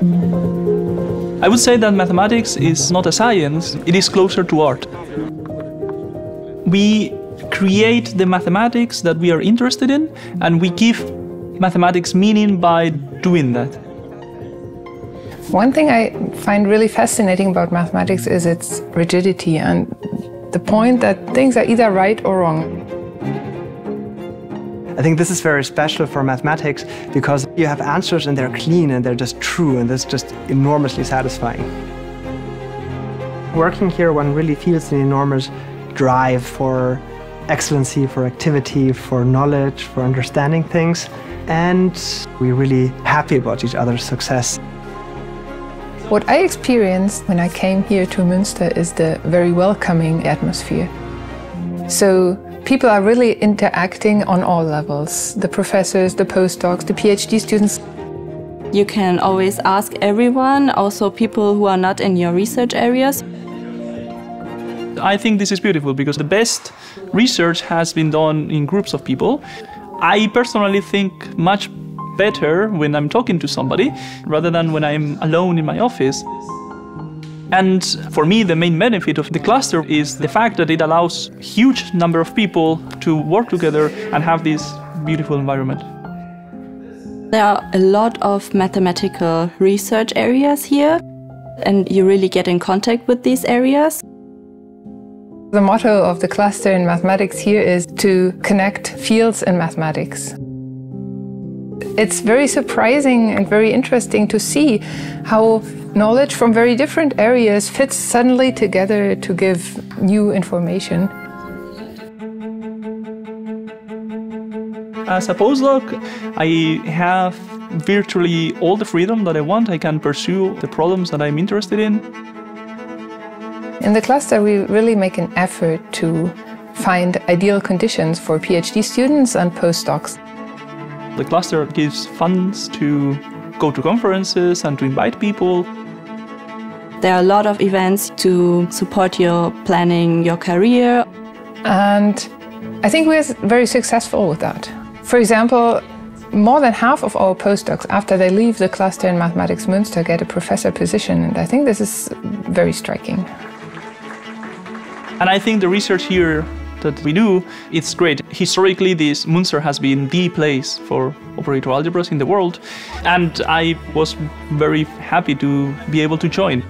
I would say that mathematics is not a science, it is closer to art. We create the mathematics that we are interested in, and we give mathematics meaning by doing that. One thing I find really fascinating about mathematics is its rigidity and the point that things are either right or wrong. I think this is very special for mathematics because you have answers and they're clean and they're just true, and that's just enormously satisfying. Working here, one really feels an enormous drive for excellency, for activity, for knowledge, for understanding things, and we're really happy about each other's success. What I experienced when I came here to Münster is the very welcoming atmosphere. So people are really interacting on all levels, the professors, the postdocs, the PhD students. You can always ask everyone, also people who are not in your research areas. I think this is beautiful because the best research has been done in groups of people. I personally think much better when I'm talking to somebody rather than when I'm alone in my office. And for me, the main benefit of the cluster is the fact that it allows a huge number of people to work together and have this beautiful environment. There are a lot of mathematical research areas here, and you really get in contact with these areas. The motto of the cluster in mathematics here is to connect fields in mathematics. It's very surprising and very interesting to see how knowledge from very different areas fits suddenly together to give new information. As a postdoc, I have virtually all the freedom that I want. I can pursue the problems that I'm interested in. In the cluster, we really make an effort to find ideal conditions for PhD students and postdocs. The cluster gives funds to go to conferences and to invite people. There are a lot of events to support your planning, your career. And I think we're very successful with that. For example, more than half of our postdocs, after they leave the cluster in Mathematics Münster, get a professor position. And I think this is very striking. And I think the research here that we do, it's great. Historically, this Münster has been the place for operator algebras in the world, and I was very happy to be able to join.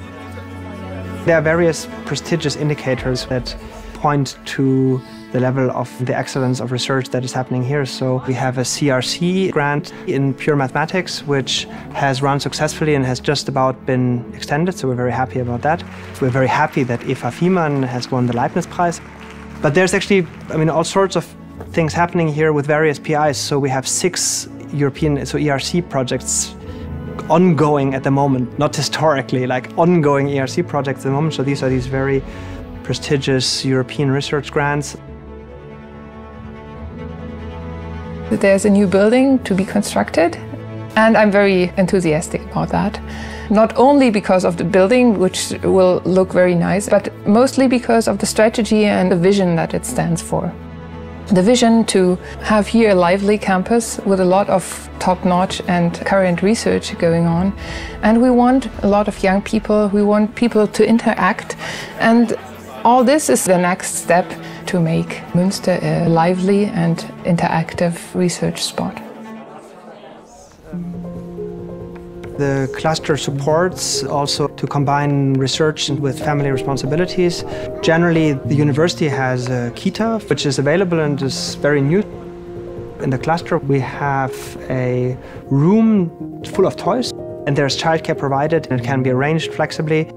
There are various prestigious indicators that point to the level of the excellence of research that is happening here. So we have a CRC grant in pure mathematics, which has run successfully and has just about been extended, so we're very happy about that. We're very happy that Eva Fiemann has won the Leibniz Prize. But there's actually, all sorts of things happening here with various PIs. So we have 6 European, ERC projects ongoing at the moment, not historically, like ongoing ERC projects at the moment. So these are these very prestigious European research grants. There's a new building to be constructed, and I'm very enthusiastic about that. Not only because of the building, which will look very nice, but mostly because of the strategy and the vision that it stands for. The vision to have here a lively campus with a lot of top-notch and current research going on. And we want a lot of young people, we want people to interact. And all this is the next step to make Münster a lively and interactive research spot. The cluster supports also to combine research with family responsibilities. Generally, the university has a kita, which is available and is very new. In the cluster, we have a room full of toys, and there's childcare provided, and it can be arranged flexibly.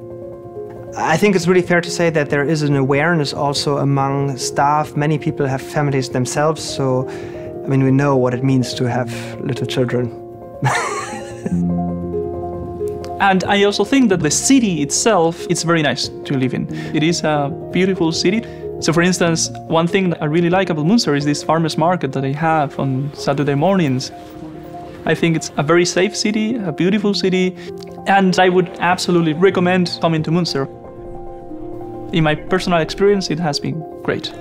I think it's really fair to say that there is an awareness also among staff. Many people have families themselves, so we know what it means to have little children. And I also think that the city itself, it's very nice to live in. It is a beautiful city. So for instance, one thing that I really like about Münster is this farmers market that they have on Saturday mornings. I think it's a very safe city, a beautiful city, and I would absolutely recommend coming to Münster. In my personal experience, it has been great.